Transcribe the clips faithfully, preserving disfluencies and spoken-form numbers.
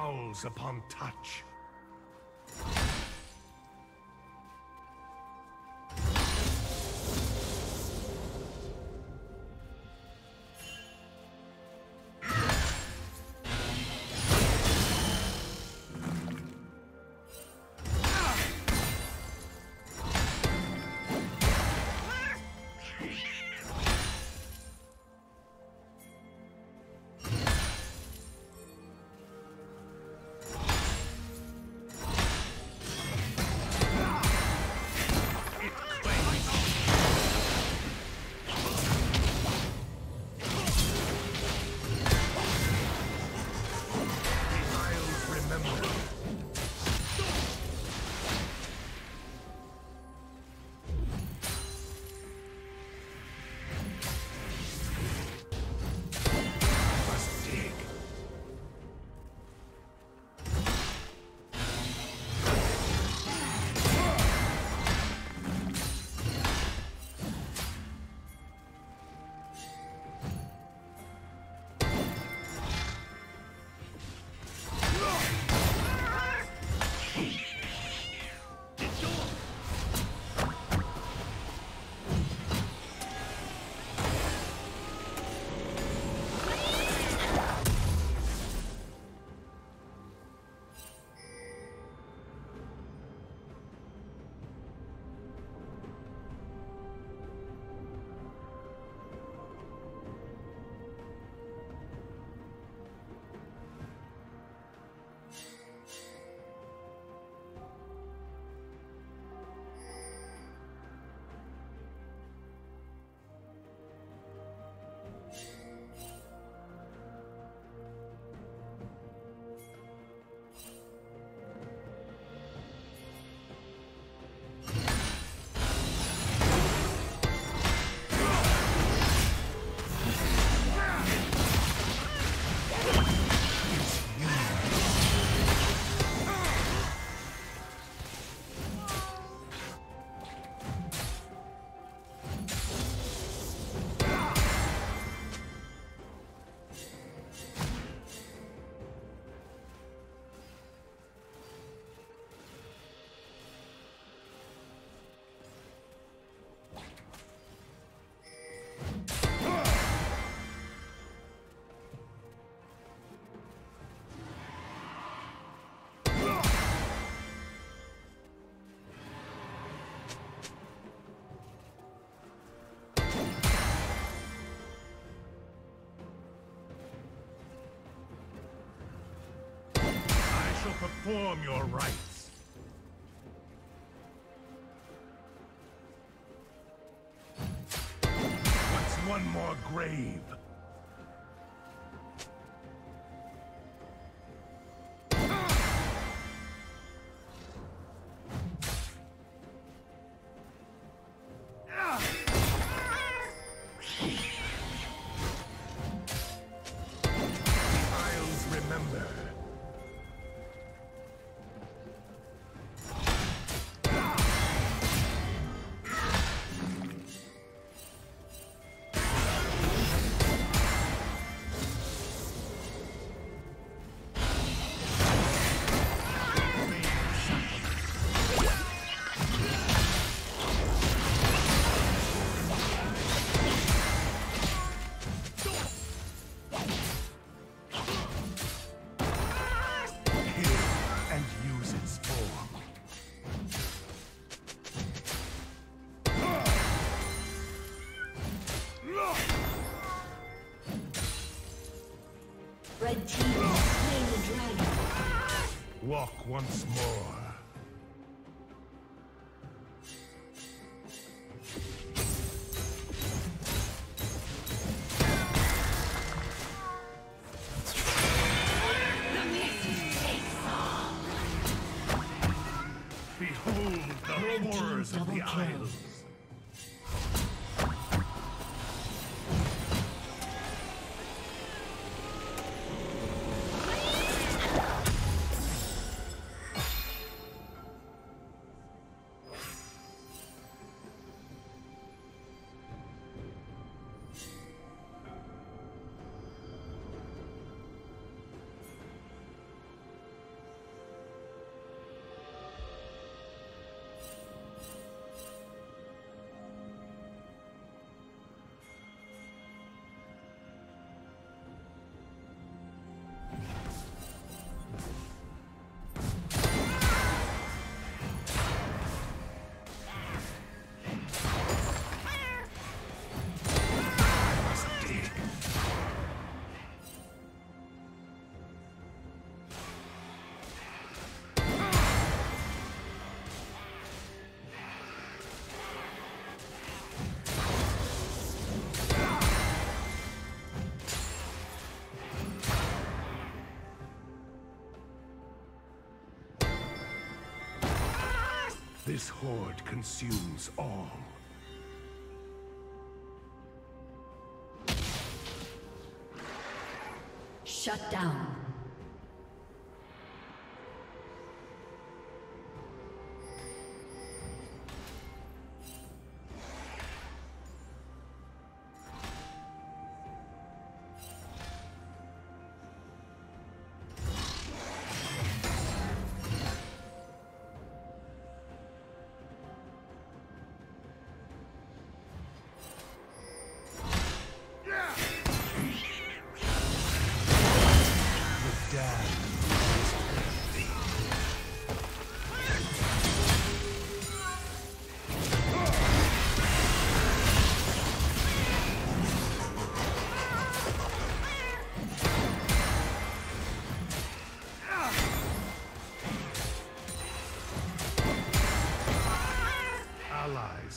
howls upon touch. Perform your rites. What's one more grave? Red team has slain the dragon. Walk once more. The message takes all. Behold the horrors of the isles. This horde consumes all. Shut down.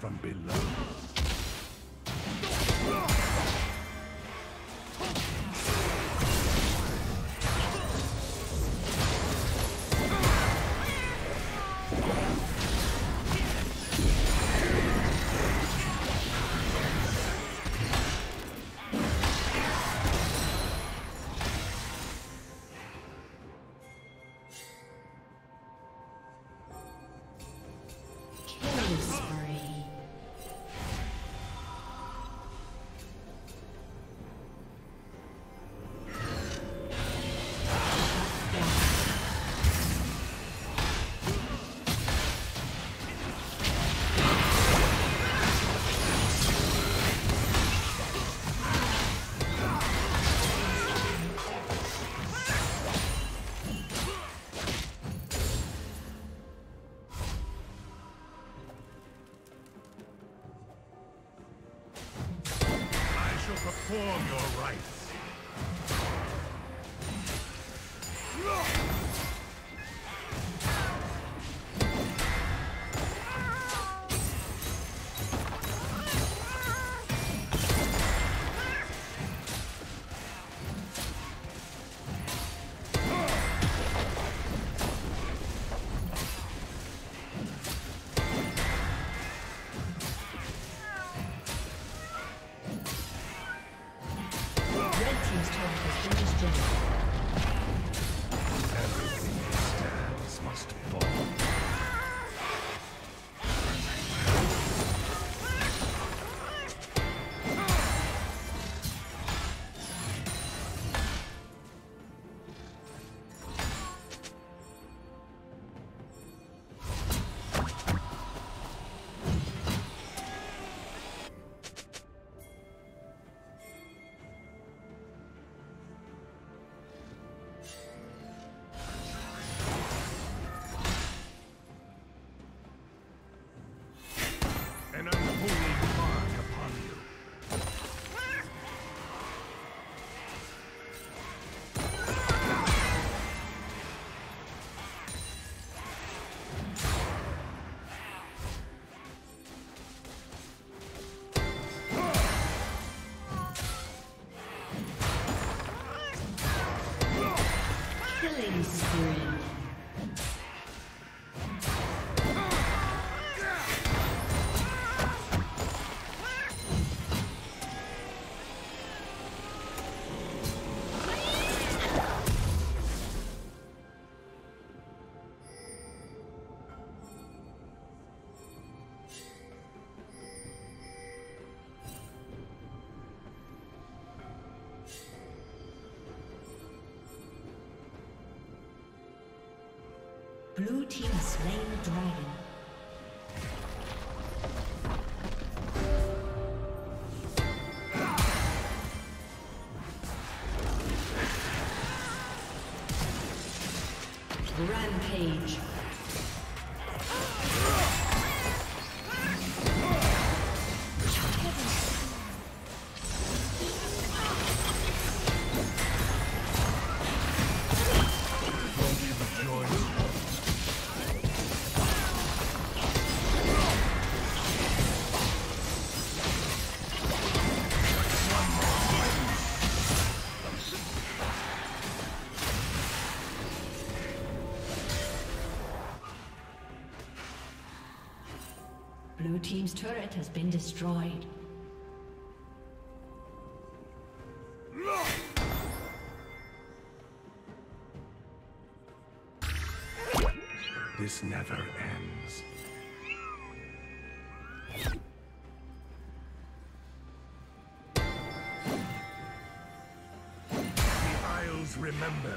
From below. Perform your rights. Blue team slain the dragon. Rampage. Blue team's turret has been destroyed. This never ends. The Isles remember.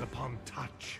Upon touch.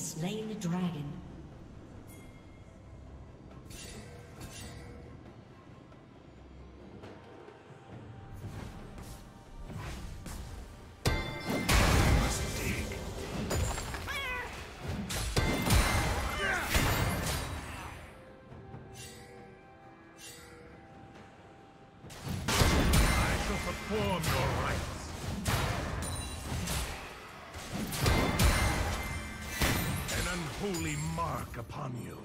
has slain the dragon. Upon you.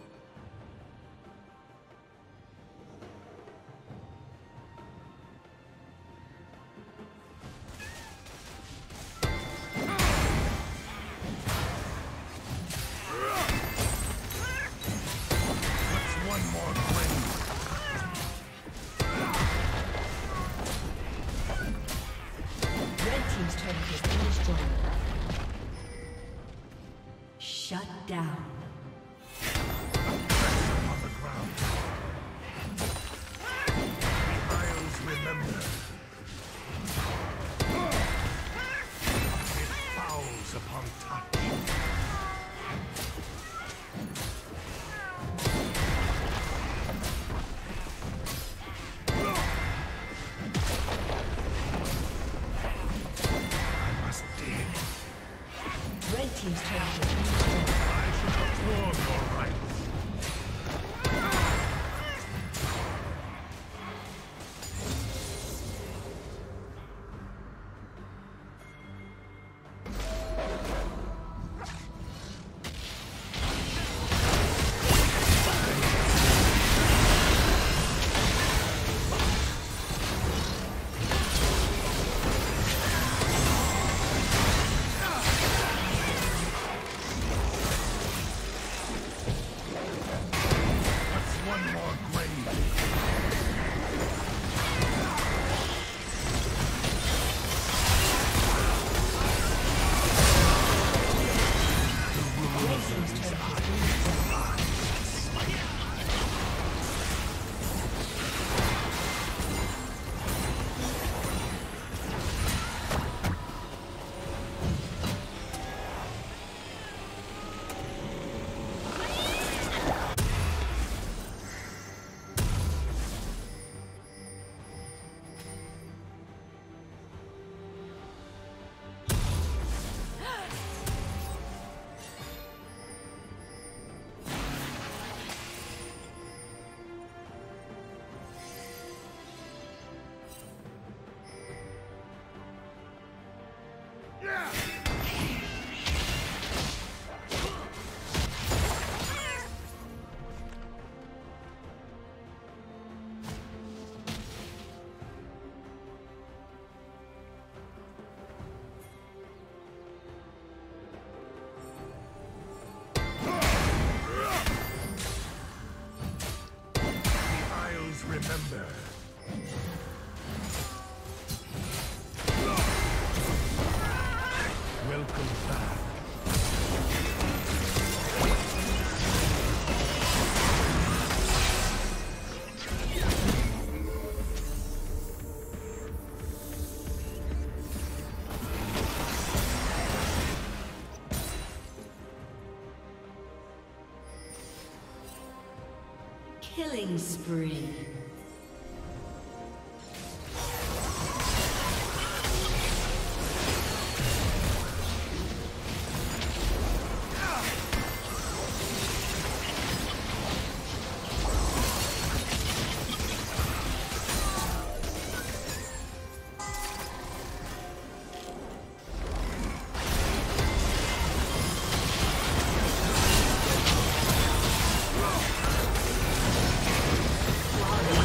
Killing spree. Wow.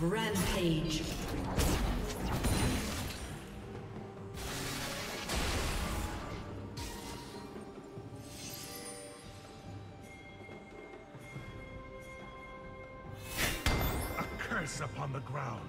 Rampage. A curse upon the ground.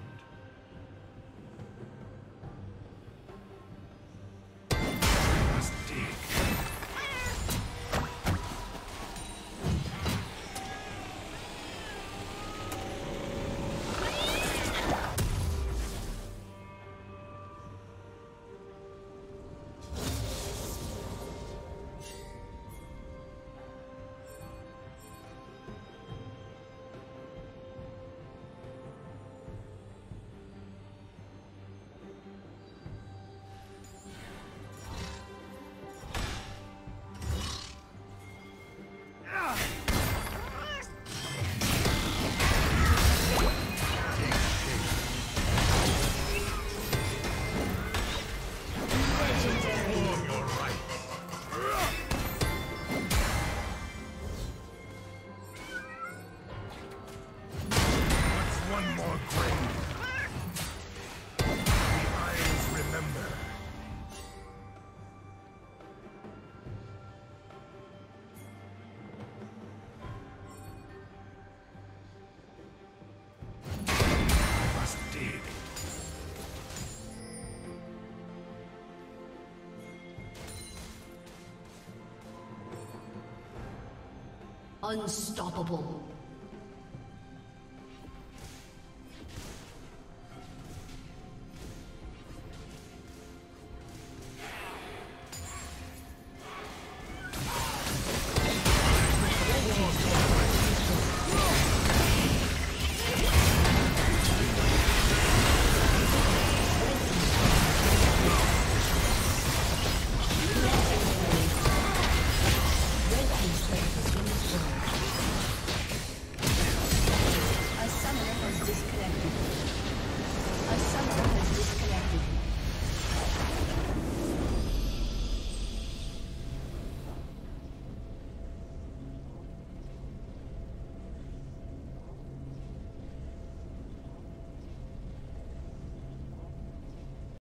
Unstoppable.